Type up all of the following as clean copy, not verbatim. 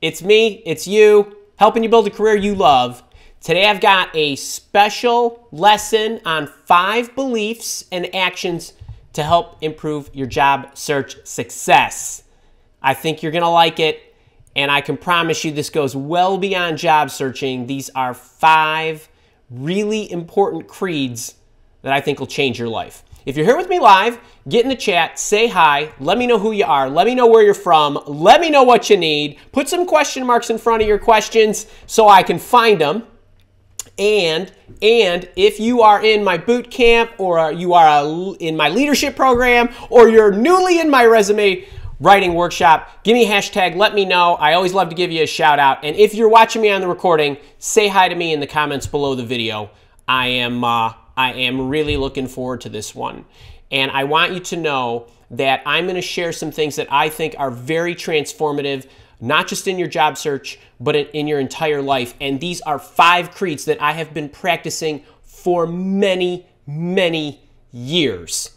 It's me, it's you, helping you build a career you love. Today I've got a special lesson on 5 beliefs and actions to help improve your job search success. I think you're gonna like it, and I can promise you this goes well beyond job searching. These are 5 really important creeds that I think will change your life. If you're here with me live, get in the chat, say hi, let me know who you are, let me know where you're from, let me know what you need, put some question marks in front of your questions so I can find them. And if you are in my boot camp or you are in my leadership program or you're newly in my resume writing workshop, give me a hashtag, let me know. I always love to give you a shout out. And if you're watching me on the recording, say hi to me in the comments below the video. I am really looking forward to this one. And I want you to know that I'm going to share some things that I think are very transformative, not just in your job search, but in your entire life. And these are 5 creeds that I have been practicing for many, many years.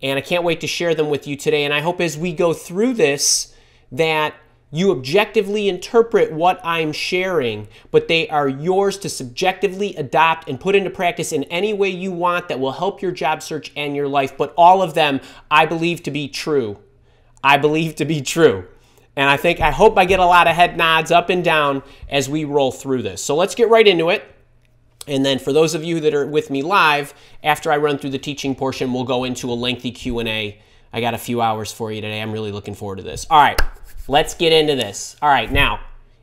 And I can't wait to share them with you today. And I hope as we go through this that you objectively interpret what I'm sharing, but they are yours to subjectively adopt and put into practice in any way you want that will help your job search and your life. But all of them, I believe to be true. I believe to be true. And I hope I get a lot of head nods up and down as we roll through this. So let's get right into it. And then for those of you that are with me live, after I run through the teaching portion, we'll go into a lengthy Q&A. I got a few hours for you today. I'm really looking forward to this. All right, let's get into this. All right, now,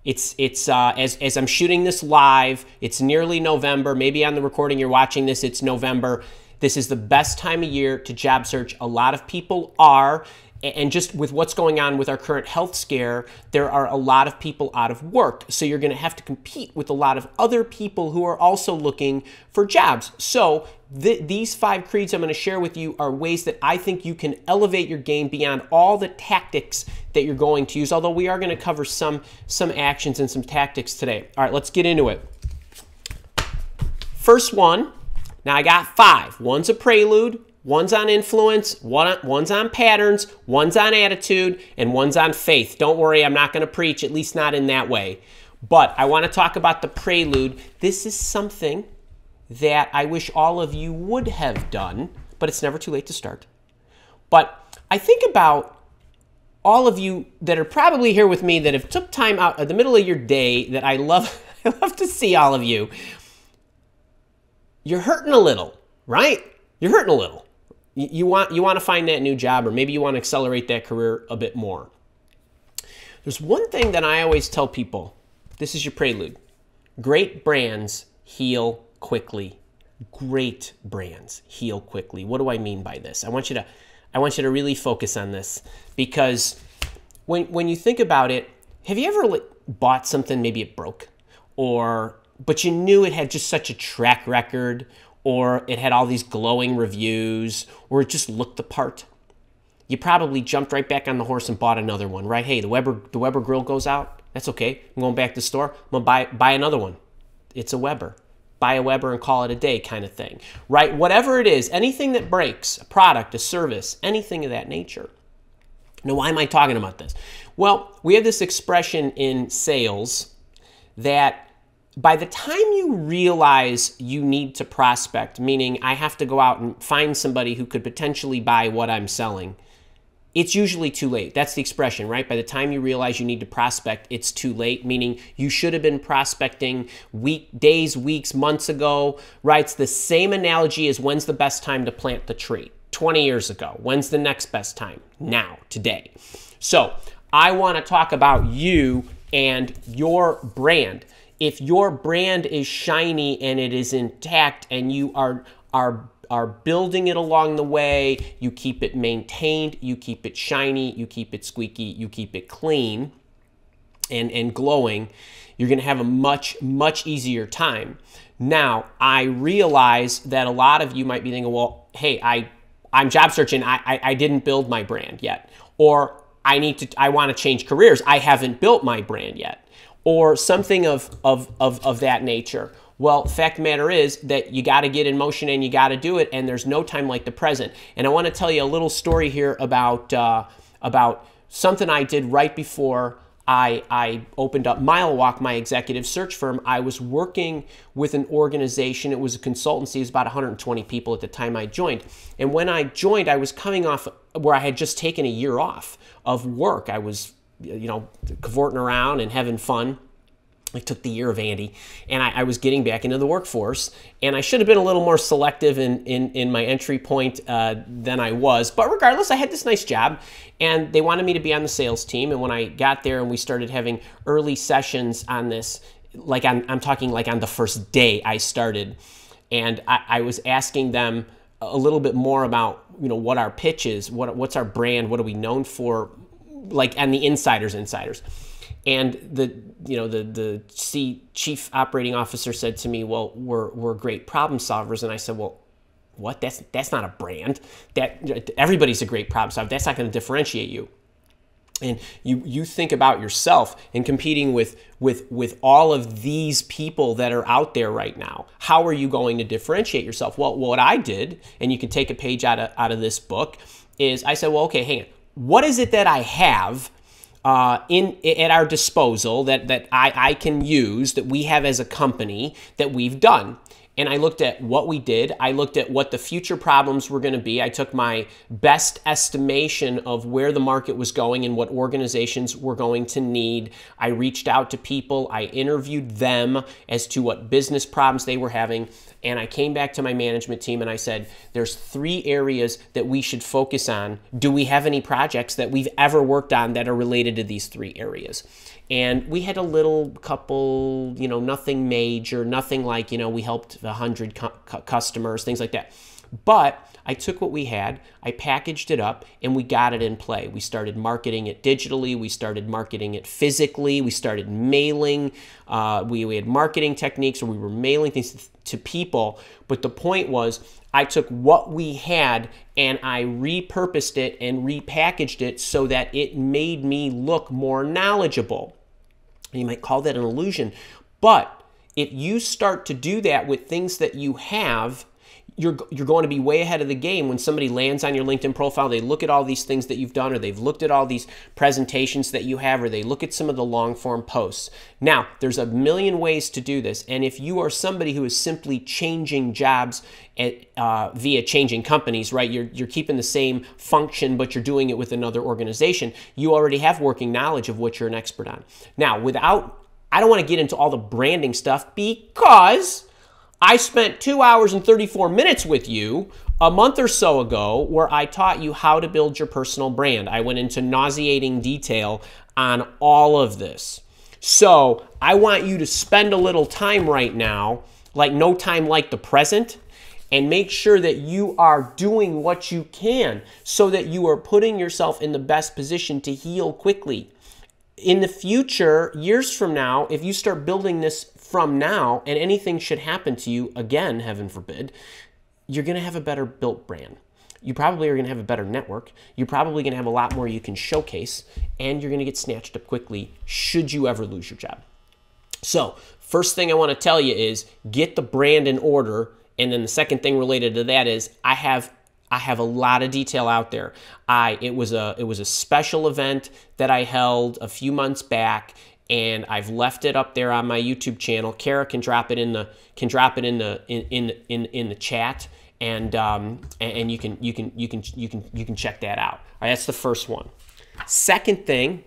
as I'm shooting this live, it's nearly November. Maybe on the recording you're watching this, it's November. This is the best time of year to job search. A lot of people are. And just with what's going on with our current health scare, there are a lot of people out of work. So you're going to have to compete with a lot of other people who are also looking for jobs. So these 5 creeds I'm going to share with you are ways that I think you can elevate your game beyond all the tactics that you're going to use, although we are going to cover some actions and some tactics today. All right, let's get into it. First one, now I got 5. One's a prelude. One's on influence, one's on patterns, one's on attitude, and one's on faith. Don't worry, I'm not going to preach, at least not in that way. But I want to talk about the prelude. This is something that I wish all of you would have done, but it's never too late to start. But I think about all of you that are probably here with me that have took time out of the middle of your day that I love to see all of you. You're hurting a little, right? You're hurting a little. You want to find that new job, or maybe you want to accelerate that career a bit more. There's one thing that I always tell people. This is your prelude. Great brands heal quickly. Great brands heal quickly. What do I mean by this? I want you to really focus on this, because when you think about it, have you ever bought something, maybe it broke, but you knew it had just such a track record, or it had all these glowing reviews, or it just looked the part? You probably jumped right back on the horse and bought another one, right? Hey, the Weber grill goes out. That's okay. I'm going back to the store. I'm going to buy another one. It's a Weber. Buy a Weber and call it a day kind of thing, right? Whatever it is, anything that breaks, a product, a service, anything of that nature. Now, why am I talking about this? Well, we have this expression in sales that by the time you realize you need to prospect, meaning I have to go out and find somebody who could potentially buy what I'm selling, it's usually too late. That's the expression, right? By the time you realize you need to prospect, it's too late, meaning you should have been prospecting days, weeks, months ago, right? It's the same analogy as when's the best time to plant the tree? 20 years ago. When's the next best time? Now, today. So I want to talk about you and your brand. If your brand is shiny and it is intact and you are building it along the way, you keep it maintained, you keep it shiny, you keep it squeaky, you keep it clean and glowing, you're going to have a much, much easier time. Now, I realize that a lot of you might be thinking, well, hey, I'm job searching. I didn't build my brand yet. Or I want to change careers. I haven't built my brand yet. Or something of that nature. Well, fact of the matter is that you got to get in motion and you got to do it, and there's no time like the present. And I want to tell you a little story here about something I did right before I opened up MileWalk, my executive search firm. I was working with an organization. It was a consultancy. It was about 120 people at the time I joined. And when I joined, I was coming off where I had just taken a year off of work. I was, you know, cavorting around and having fun. I took the year of Andy, and I was getting back into the workforce, and I should have been a little more selective in my entry point than I was. But regardless, I had this nice job, and they wanted me to be on the sales team. And when I got there and we started having early sessions on this, like I'm talking like on the first day I started, and I was asking them a little bit more about, you know, what our pitch is, what's our brand, what are we known for, like, and the insiders. And the chief operating officer said to me, "Well, we're great problem solvers." And I said, "Well, what? That's not a brand. That everybody's a great problem solver. That's not going to differentiate you. And you think about yourself and competing with all of these people that are out there right now. How are you going to differentiate yourself?" Well, what I did, and you can take a page out of this book, is I said, "Well, okay, hang on. What is it that I have at our disposal that I can use, that we have as a company, that we've done?" And I looked at what we did. I looked at what the future problems were going to be. I took my best estimation of where the market was going and what organizations were going to need. I reached out to people. I interviewed them as to what business problems they were having. And I came back to my management team and I said, "There's three areas that we should focus on. Do we have any projects that we've ever worked on that are related to these three areas?" And we had a little couple, you know, nothing major, nothing like, you know, we helped 100 customers, things like that. But I took what we had, I packaged it up, and we got it in play. We started marketing it digitally. We started marketing it physically. We started mailing. We had marketing techniques where we were mailing things to people. But the point was, I took what we had and I repurposed it and repackaged it so that it made me look more knowledgeable. You might call that an illusion. But if you start to do that with things that you have, you're going to be way ahead of the game. When somebody lands on your LinkedIn profile, they look at all these things that you've done, or they've looked at all these presentations that you have, or they look at some of the long-form posts. Now, there's a million ways to do this, and if you are somebody who is simply changing jobs via changing companies, right? You're keeping the same function, but you're doing it with another organization. You already have working knowledge of what you're an expert on. Now, I don't want to get into all the branding stuff, because I spent 2 hours and 34 minutes with you a month or so ago where I taught you how to build your personal brand. I went into nauseating detail on all of this. So I want you to spend a little time right now, like no time like the present, and make sure that you are doing what you can so that you are putting yourself in the best position to heal quickly. In the future, years from now, if you start building this from now, and anything should happen to you again, heaven forbid, you're going to have a better built brand. You probably are going to have a better network. You're probably going to have a lot more you can showcase, and you're going to get snatched up quickly should you ever lose your job. So first thing I want to tell you is get the brand in order. And then the second thing related to that is I have a lot of detail out there. It was a special event that I held a few months back, and I've left it up there on my YouTube channel. Kara can drop it in the chat, and you can check that out. All right, that's the first one. Second thing,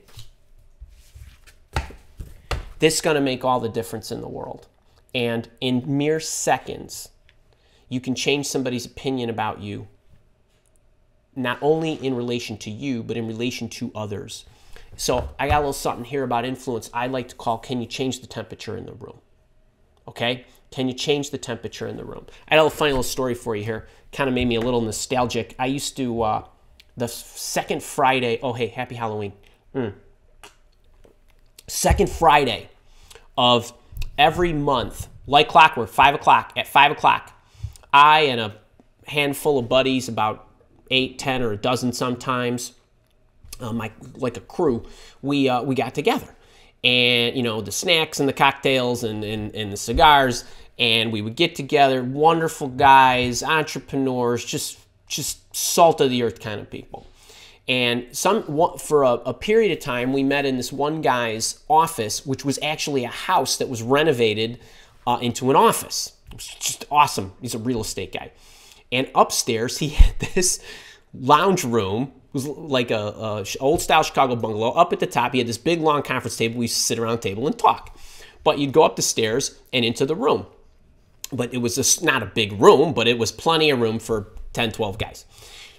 this is going to make all the difference in the world, and in mere seconds, you can change somebody's opinion about you. Not only in relation to you, but in relation to others. So I got a little something here about influence I like to call, can you change the temperature in the room? Okay? Can you change the temperature in the room? I had a funny little story for you here. Kind of made me a little nostalgic. I used to, the second Friday, oh hey, happy Halloween. Second Friday of every month, like clockwork, 5 o'clock, I and a handful of buddies, about 8, 10, or a dozen sometimes, like a crew, we got together, and you know, the snacks and the cocktails and the cigars, and we would get together. Wonderful guys, entrepreneurs, just salt of the earth kind of people. And for a period of time, we met in this one guy's office, which was actually a house that was renovated into an office. It was just awesome. He's a real estate guy. And upstairs, he had this lounge room. It was like a old-style Chicago bungalow. Up at the top, he had this big, long conference table. We used to sit around the table and talk. But you'd go up the stairs and into the room. But it was not a big room, but it was plenty of room for 10, 12 guys.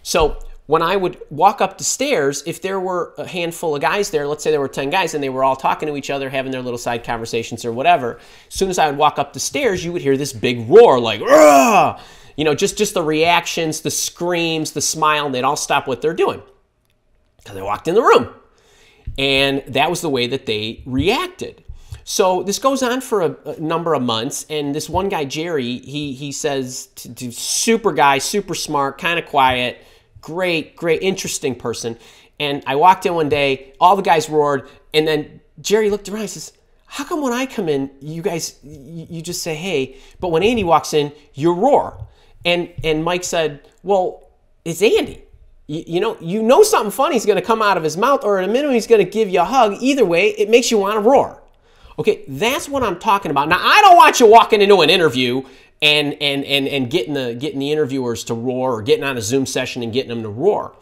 So when I would walk up the stairs, if there were a handful of guys there, let's say there were 10 guys, and they were all talking to each other, having their little side conversations or whatever, as soon as I would walk up the stairs, you would hear this big roar, like, "Argh!" You know, just the reactions, the screams, the smile, and they'd all stop what they're doing because they walked in the room. And that was the way that they reacted. So this goes on for a number of months, and this one guy, Jerry, he says, to super guy, super smart, kind of quiet, great, interesting person. And I walked in one day, all the guys roared, and then Jerry looked around and says, "How come when I come in, you guys, you just say, hey, but when Andy walks in, you roar?" And Mike said, "Well, it's Andy. You know something funny is going to come out of his mouth, or at a minimum, he's going to give you a hug. Either way, it makes you want to roar." Okay, that's what I'm talking about. Now, I don't want you walking into an interview and getting the interviewers to roar, or getting on a Zoom session and getting them to roar.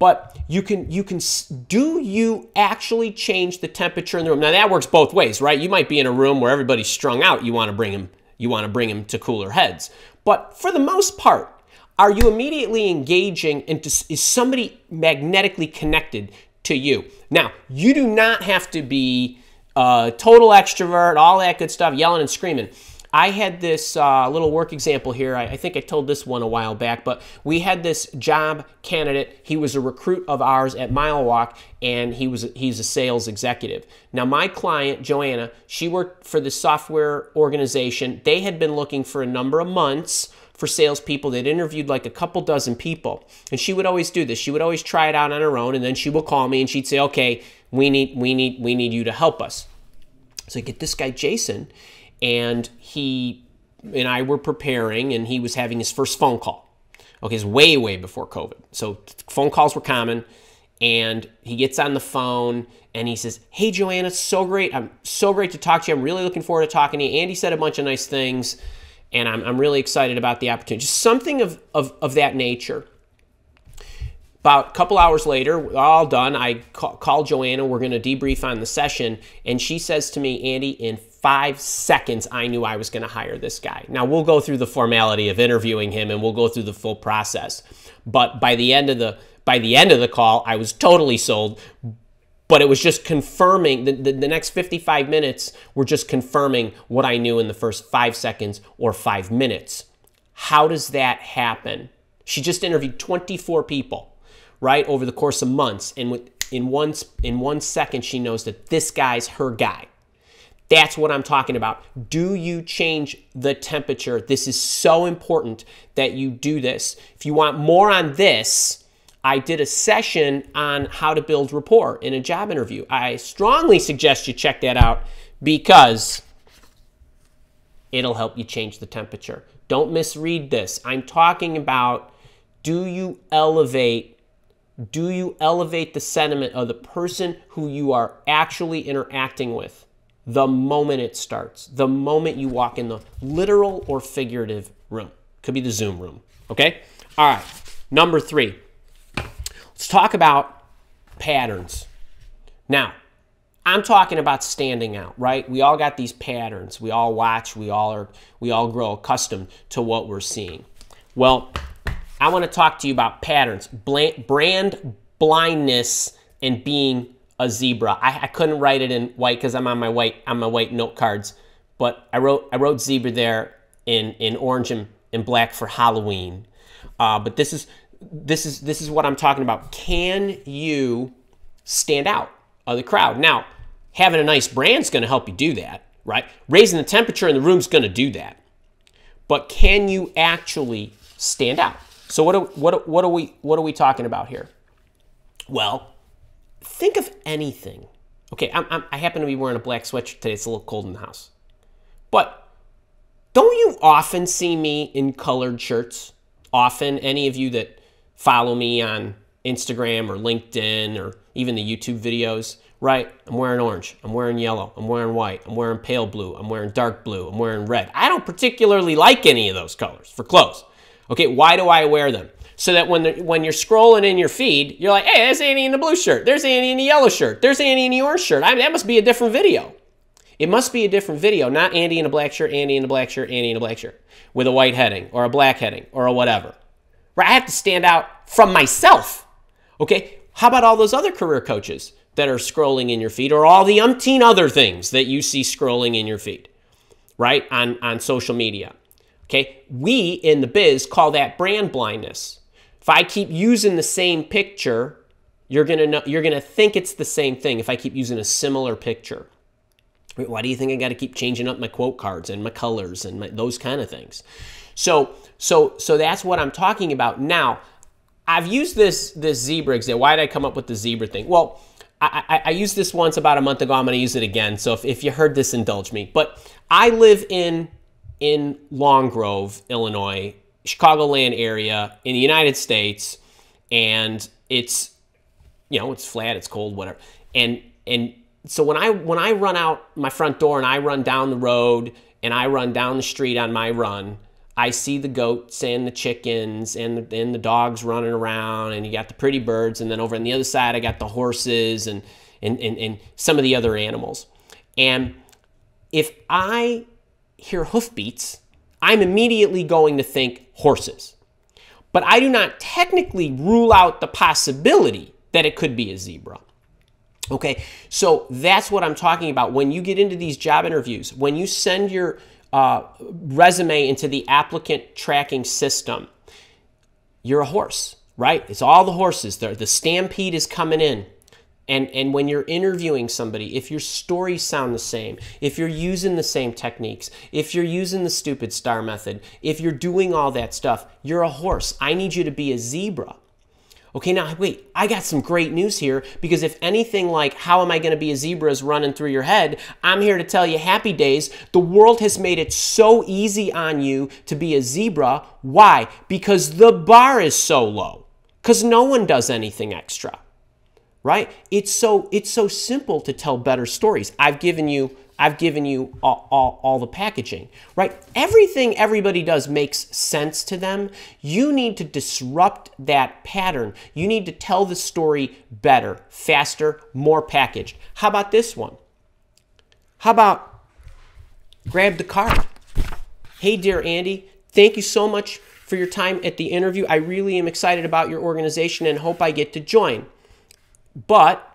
But do you actually change the temperature in the room? Now that works both ways, right? You might be in a room where everybody's strung out. You want to bring them to cooler heads. But for the most part, are you immediately engaging, and is somebody magnetically connected to you? Now, you do not have to be total extrovert, all that good stuff, yelling and screaming. I had this little work example here. I think I told this one a while back, but we had this job candidate. He was a recruit of ours at Milewalk, and he's a sales executive. Now, my client, Joanna, she worked for the software organization. They had been looking for a number of months for salespeople. They'd interviewed like a couple dozen people, and she would always do this. She would always try it out on her own, and then she would call me, and she'd say, "Okay, we need you to help us." So I get this guy, Jason, and he and I were preparing, and he was having his first phone call. Okay, it's way, way before COVID. So phone calls were common, and he gets on the phone, and he says, "Hey, Joanna, so great to talk to you. I'm really looking forward to talking to you. Andy said a bunch of nice things, and I'm really excited about the opportunity." Just something of that nature. About a couple hours later, all done, I call Joanna. We're going to debrief on the session, and she says to me, "Andy, in 5 seconds, I knew I was going to hire this guy." Now, we'll go through the formality of interviewing him, and we'll go through the full process. But by the end of the call, I was totally sold. But it was just confirming. The next 55 minutes were just confirming what I knew in the first 5 seconds or 5 minutes. How does that happen? She just interviewed 24 people, right, over the course of months, and in one second, she knows that this guy's her guy. That's what I'm talking about. Do you change the temperature? This is so important that you do this. If you want more on this, I did a session on how to build rapport in a job interview. I strongly suggest you check that out because it'll help you change the temperature. Don't misread this. I'm talking about, do you elevate the sentiment of the person who you are actually interacting with? The moment it starts, the moment you walk in the literal or figurative room. Could be the Zoom room, okay? All right, number three. Let's talk about patterns. Now, I'm talking about standing out, right? We all got these patterns. We all watch, we all grow accustomed to what we're seeing. Well, I want to talk to you about patterns, brand blindness, and being a zebra. I couldn't write it in white because I'm on my white note cards, but I wrote zebra there in orange and black for Halloween. But this is what I'm talking about. Can you stand out of the crowd? Now, having a nice brand's going to help you do that, right? Raising the temperature in the room's going to do that. But can you actually stand out? So what are we talking about here? Well, think of anything. Okay, I happen to be wearing a black sweatshirt today. It's a little cold in the house. But don't you often see me in colored shirts? Often, any of you that follow me on Instagram or LinkedIn or even the YouTube videos, right? I'm wearing orange, I'm wearing yellow, I'm wearing white, I'm wearing pale blue, I'm wearing dark blue, I'm wearing red. I don't particularly like any of those colors for clothes. Okay, why do I wear them? So that when you're scrolling in your feed, you're like, hey, there's Annie in the blue shirt, there's Annie in the yellow shirt, there's Annie in the orange shirt. I mean, that must be a different video. It must be a different video, not Andy in a black shirt, Andy in a black shirt, Andy in a black shirt, with a white heading or a black heading or a whatever. Right? I have to stand out from myself. Okay? How about all those other career coaches that are scrolling in your feed, or all the umpteen other things that you see scrolling in your feed, right? On social media. Okay? We in the biz call that brand blindness. If I keep using the same picture, you're gonna think it's the same thing if I keep using a similar picture. Wait, why do you think I got to keep changing up my quote cards and my colors and those kind of things? So that's what I'm talking about. Now, I've used this zebra example. Why did I come up with the zebra thing? Well, I used this once about a month ago. I'm going to use it again. So if you heard this, indulge me. But I live in Long Grove, Illinois, Chicagoland area in the United States, and it's, you know, it's flat, it's cold, whatever, and. So when I run out my front door and I run down the road and I run down the street on my run, I see the goats and the chickens and the dogs running around, and you got the pretty birds, and then over on the other side I got the horses and some of the other animals. And if I hear hoofbeats, I'm immediately going to think horses. But I do not technically rule out the possibility that it could be a zebra. Okay, so that's what I'm talking about. When you get into these job interviews, when you send your resume into the applicant tracking system, you're a horse, right? It's all the horses. The stampede is coming in. And when you're interviewing somebody, if your stories sound the same, if you're using the same techniques, if you're using the stupid star method, if you're doing all that stuff, you're a horse. I need you to be a zebra. Okay, now wait, I got some great news here, because if anything like how am I going to be a zebra is running through your head, I'm here to tell you happy days. The world has made it so easy on you to be a zebra. Why? Because the bar is so low, because no one does anything extra, right? It's so simple to tell better stories. I've given you all the packaging, right? Everything everybody does makes sense to them. You need to disrupt that pattern. You need to tell the story better, faster, more packaged. How about this one? How about grab the card? Hey, dear Andy, thank you so much for your time at the interview. I really am excited about your organization and hope I get to join. But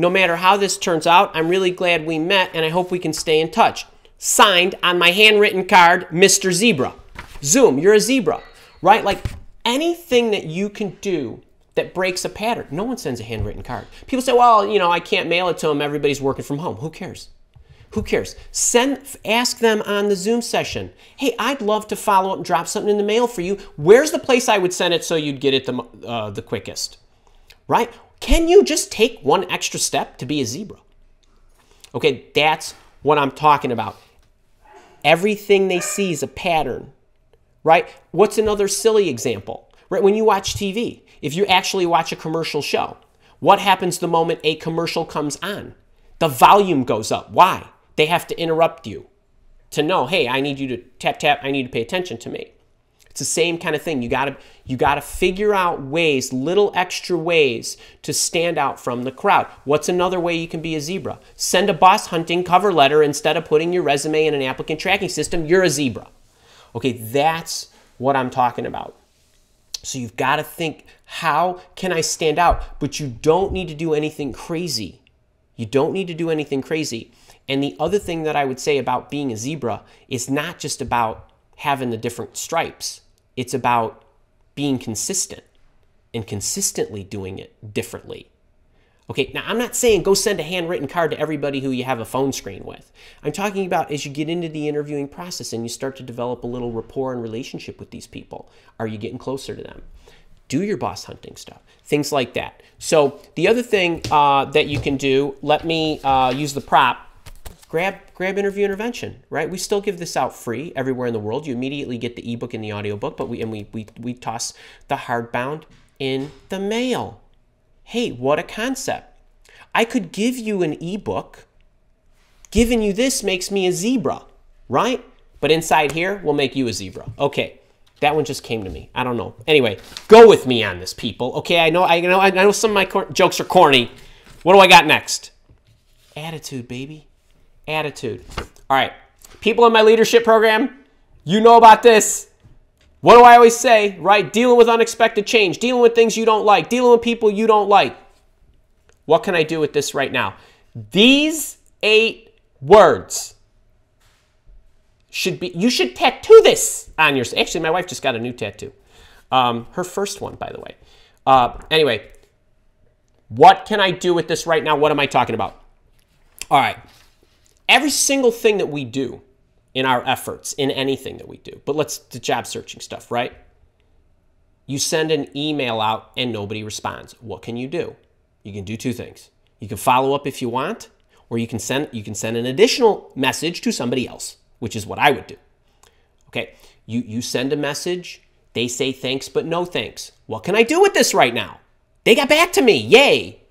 no matter how this turns out, I'm really glad we met, and I hope we can stay in touch. Signed on my handwritten card, Mr. Zebra. Zoom, you're a zebra, right? Like anything that you can do that breaks a pattern. No one sends a handwritten card. People say, well, you know, I can't mail it to them. Everybody's working from home. Who cares? Who cares? Ask them on the Zoom session. Hey, I'd love to follow up and drop something in the mail for you. Where's the place I would send it so you'd get it the quickest, right? Can you just take one extra step to be a zebra? Okay, that's what I'm talking about. Everything they see is a pattern, right? What's another silly example? Right, when you watch TV, if you actually watch a commercial show, what happens the moment a commercial comes on? The volume goes up. Why? They have to interrupt you to know, hey, I need you to tap, tap, I need to pay attention to me. It's the same kind of thing. You gotta figure out ways, little extra ways to stand out from the crowd. What's another way you can be a zebra? Send a boss hunting cover letter instead of putting your resume in an applicant tracking system. You're a zebra. Okay, that's what I'm talking about. So you've got to think, how can I stand out? But you don't need to do anything crazy. You don't need to do anything crazy. And the other thing that I would say about being a zebra is not just about having the different stripes. It's about being consistent and consistently doing it differently. Okay, now I'm not saying go send a handwritten card to everybody who you have a phone screen with. I'm talking about as you get into the interviewing process and you start to develop a little rapport and relationship with these people. Are you getting closer to them? Do your boss hunting stuff, things like that. So the other thing that you can do, let me use the prop. Grab interview intervention, right? We still give this out free everywhere in the world. You immediately get the ebook and the audiobook, but we toss the hardbound in the mail. Hey, what a concept. I could give you an ebook. Giving you this makes me a zebra, right? But inside here, we'll make you a zebra. Okay, that one just came to me. I don't know. Anyway, go with me on this, people. Okay, I know some of my jokes are corny. What do I got next? Attitude, baby. Attitude. All right, people in my leadership program, you know about this. What do I always say, right? Dealing with unexpected change, dealing with things you don't like, dealing with people you don't like. What can I do with this right now? These 8 words should be, you should tattoo this on your, actually my wife just got a new tattoo. Her first one, by the way. Anyway, what can I do with this right now? What am I talking about? All right, every single thing that we do in our efforts, in anything that we do, but let's do job searching stuff, right? You send an email out and nobody responds. What can you do? You can do 2 things. You can follow up if you want, or you can send an additional message to somebody else, which is what I would do. Okay, you send a message, they say thanks but no thanks. What can I do with this right now? They got back to me, yay!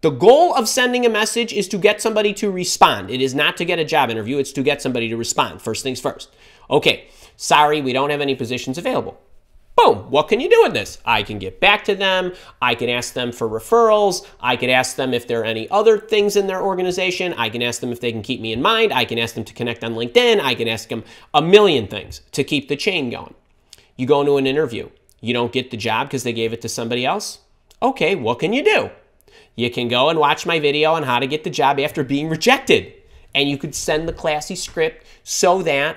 The goal of sending a message is to get somebody to respond. It is not to get a job interview, it's to get somebody to respond. First things first. Okay, sorry, we don't have any positions available. Boom, what can you do with this? I can get back to them, I can ask them for referrals, I could ask them if there are any other things in their organization, I can ask them if they can keep me in mind, I can ask them to connect on LinkedIn, I can ask them a million things to keep the chain going. You go into an interview, you don't get the job because they gave it to somebody else? Okay, what can you do? You can go and watch my video on how to get the job after being rejected, and you could send the classy script so that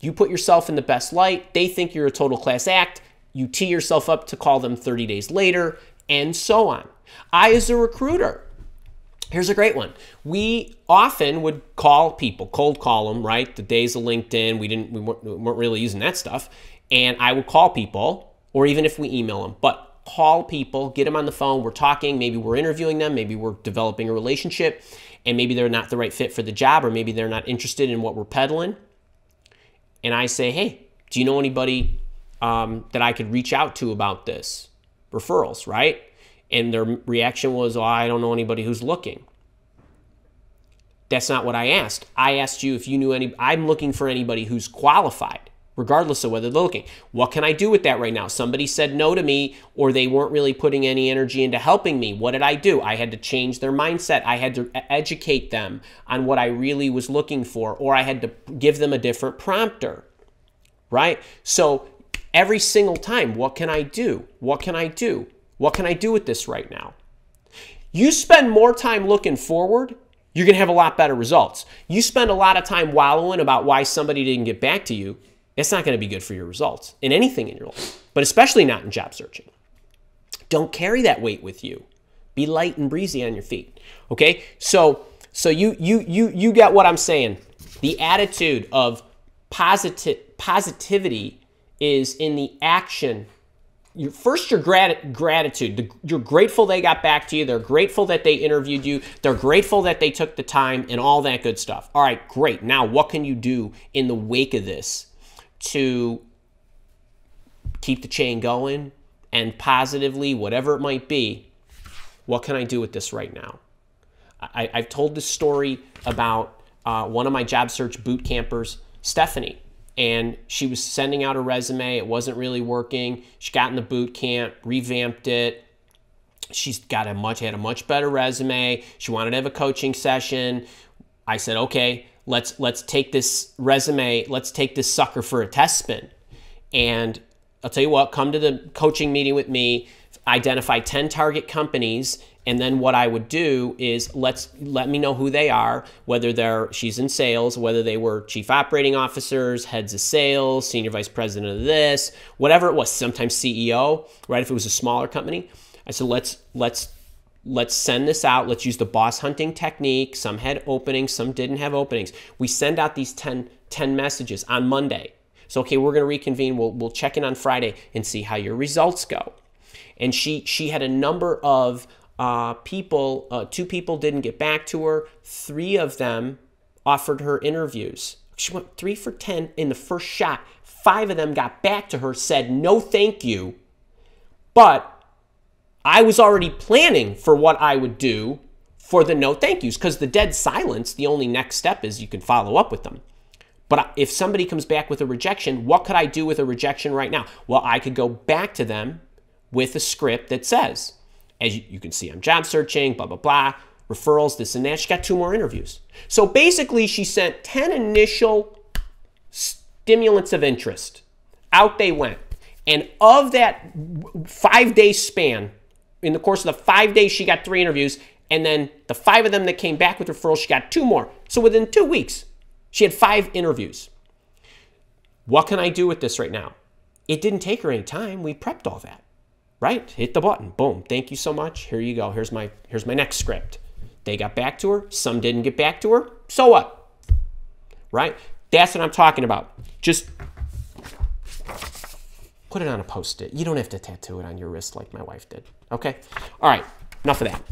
you put yourself in the best light. They think you're a total class act. You tee yourself up to call them 30 days later, and so on. I, as a recruiter, here's a great one. We often would call people, cold call them, right? The days of LinkedIn, we weren't really using that stuff. And I would call people, or even if we email them, but call people, get them on the phone. We're talking, maybe we're interviewing them, maybe we're developing a relationship, and maybe they're not the right fit for the job, or maybe they're not interested in what we're peddling. And I say, hey, do you know anybody that I could reach out to about this? Referrals, right? And their reaction was, oh, I don't know anybody who's looking. That's not what I asked. I asked you if you knew any, I'm looking for anybody who's qualified, regardless of whether they're looking. What can I do with that right now? Somebody said no to me, or they weren't really putting any energy into helping me. What did I do? I had to change their mindset. I had to educate them on what I really was looking for, or I had to give them a different prompter, right? So every single time, what can I do? What can I do? What can I do with this right now? You spend more time looking forward, you're going to have a lot better results. You spend a lot of time wallowing about why somebody didn't get back to you, it's not going to be good for your results in anything in your life, but especially not in job searching. Don't carry that weight with you. Be light and breezy on your feet, okay? So you get what I'm saying. The attitude of positivity is in the action. First, your gratitude. You're grateful they got back to you. They're grateful that they interviewed you. They're grateful that they took the time and all that good stuff. All right, great. Now, what can you do in the wake of this to keep the chain going and positively, whatever it might be? What can I do with this right now? I've told this story about one of my job search boot campers, Stephanie. And she was sending out a resume. It wasn't really working. She got in the boot camp, revamped it. She's got had a much better resume. She wanted to have a coaching session. I said, okay, let's take this resume. Let's take this sucker for a test spin. And I'll tell you what, come to the coaching meeting with me, identify 10 target companies. And then what I would do is let me know who they are, whether she's in sales, whether they were chief operating officers, heads of sales, senior vice president of this, whatever it was, sometimes CEO, right? If it was a smaller company. I said, let's send this out. Let's use the boss hunting technique. Some had openings, some didn't have openings. We send out these 10 messages on Monday. So, okay, we're gonna reconvene. We'll check in on Friday and see how your results go. And she had a number of people, 2 people didn't get back to her. 3 of them offered her interviews. She went 3 for 10 in the first shot. 5 of them got back to her, said no thank you. But I was already planning for what I would do for the no thank yous, because the dead silence, the only next step is you can follow up with them. But if somebody comes back with a rejection, what could I do with a rejection right now? Well, I could go back to them with a script that says, as you can see, I'm job searching, blah, blah, blah, referrals, this and that. She got 2 more interviews. So basically, she sent 10 initial stimulants of interest. Out they went. And of that 5-day span, in the course of the 5 days, she got 3 interviews. And then the 5 of them that came back with referrals, she got 2 more. So within 2 weeks, she had 5 interviews. What can I do with this right now? It didn't take her any time. We prepped all that, right? Hit the button. Boom. Thank you so much. Here you go. Here's my next script. They got back to her. Some didn't get back to her. So what? Right? That's what I'm talking about. Just put it on a Post-it. You don't have to tattoo it on your wrist like my wife did. Okay? All right. Enough of that.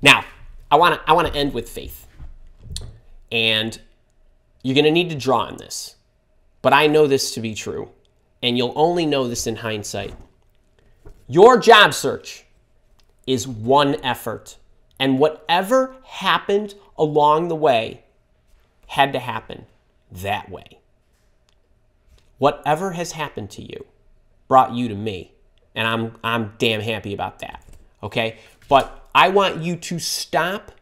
Now, I want to end with faith. And you're going to need to draw on this. But I know this to be true. And you'll only know this in hindsight. Your job search is one effort. And whatever happened along the way had to happen that way. Whatever has happened to you brought you to me. And I'm damn happy about that. Okay? But I want you to stop.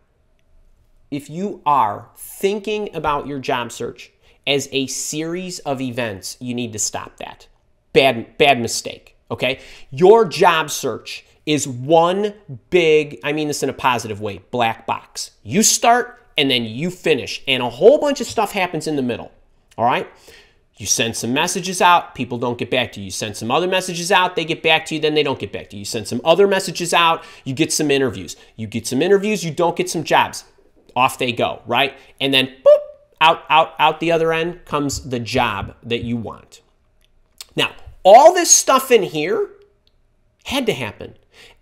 If you are thinking about your job search as a series of events, you need to stop that. Bad mistake, okay? Your job search is one big, I mean this in a positive way, black box. You start and then you finish, and a whole bunch of stuff happens in the middle, all right? You send some messages out, people don't get back to you. You send some other messages out, they get back to you, then they don't get back to you. You send some other messages out, you get some interviews. You get some interviews, you don't get some jobs. Off they go, right? And then, boop, out the other end comes the job that you want. Now, all this stuff in here had to happen.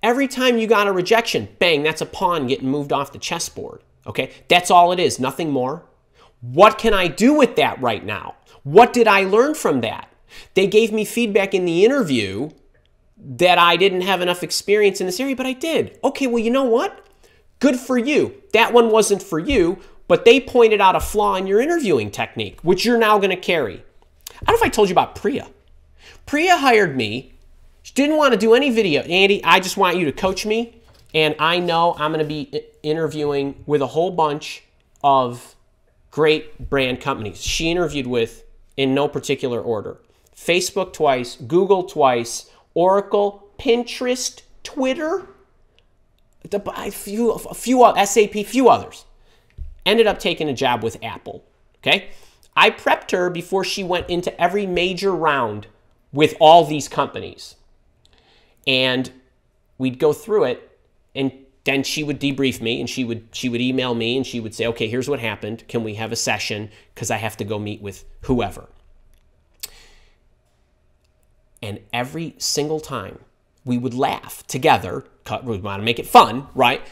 Every time you got a rejection, bang, that's a pawn getting moved off the chessboard, okay? That's all it is, nothing more. What can I do with that right now? What did I learn from that? They gave me feedback in the interview that I didn't have enough experience in this area, but I did. Okay, well, you know what? Good for you. That one wasn't for you, but they pointed out a flaw in your interviewing technique, which you're now going to carry. I don't know if I told you about Priya. Priya hired me. She didn't want to do any video. Andy, I just want you to coach me, and I know I'm going to be interviewing with a whole bunch of great brand companies. She interviewed with, in no particular order, Facebook twice, Google twice, Oracle, Pinterest, Twitter, SAP, a few others. Ended up taking a job with Apple, okay? I prepped her before she went into every major round with all these companies. And we'd go through it, and then she would debrief me, and she would email me, and she would say, okay, here's what happened. Can we have a session? Because I have to go meet with whoever. And every single time, we would laugh together. We want to make it fun, right?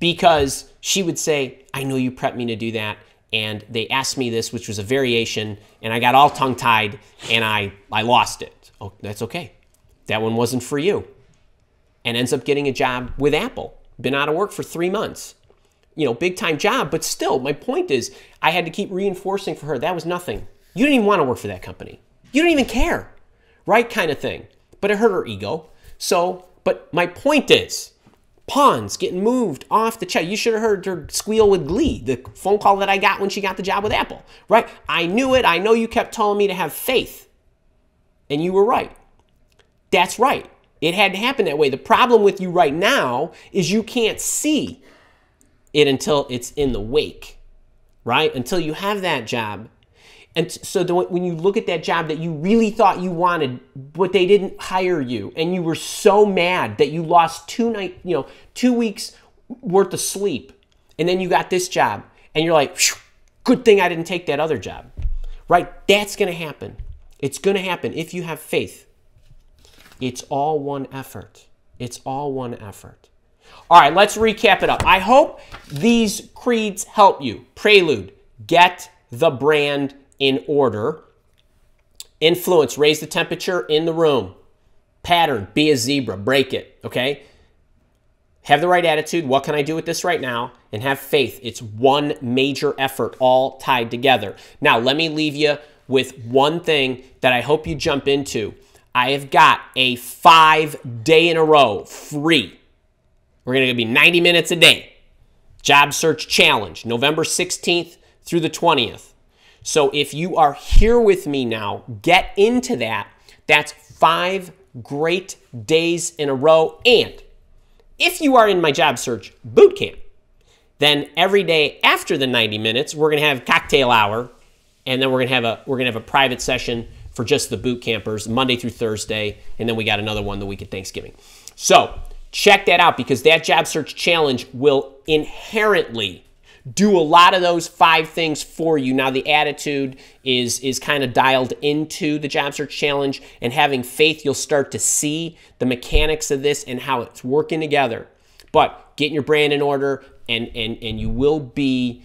Because she would say, I know you prepped me to do that, and they asked me this, which was a variation, and I got all tongue-tied, and I lost it. Oh, that's okay. That one wasn't for you. And ends up getting a job with Apple. Been out of work for 3 months. You know, big-time job, but still, my point is, I had to keep reinforcing for her, that was nothing. You didn't even want to work for that company. You didn't even care, right, kind of thing. But it hurt her ego. So, but my point is, pawns getting moved off the chess. You should have heard her squeal with glee, the phone call that I got when she got the job with Apple, right? I knew it. I know you kept telling me to have faith, and you were right. That's right. It had to happen that way. The problem with you right now is you can't see it until it's in the wake, right? Until you have that job. And so when you look at that job that you really thought you wanted, but they didn't hire you, and you were so mad that you lost 2 weeks worth of sleep, and then you got this job, and you're like, good thing I didn't take that other job, right? That's going to happen. It's going to happen if you have faith. It's all one effort. It's all one effort. All right, let's recap it up. I hope these creeds help you. Prelude, get the brand in order. Influence, raise the temperature in the room. Pattern, be a zebra, break it, okay? Have the right attitude, what can I do with this right now? And have faith. It's one major effort all tied together. Now, let me leave you with one thing that I hope you jump into. I have got a 5-day in a row free. We're going to be 90 minutes a day. Job search challenge, November 16th through the 20th. So if you are here with me now, get into that. That's 5 great days in a row. And if you are in my job search boot camp, then every day after the 90 minutes, we're going to have cocktail hour, and then we're going to have a private session for just the boot campers Monday through Thursday, and then we got another one the week of Thanksgiving. So check that out, because that job search challenge will inherently do a lot of those 5 things for you. Now, the attitude is kind of dialed into the job search challenge, and having faith, you'll start to see the mechanics of this and how it's working together. But getting your brand in order, and you will be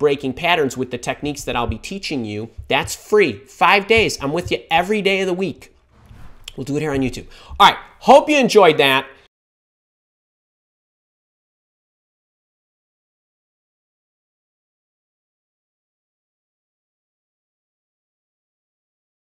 breaking patterns with the techniques that I'll be teaching you. That's free. 5 days. I'm with you every day of the week. We'll do it here on YouTube. All right. Hope you enjoyed that.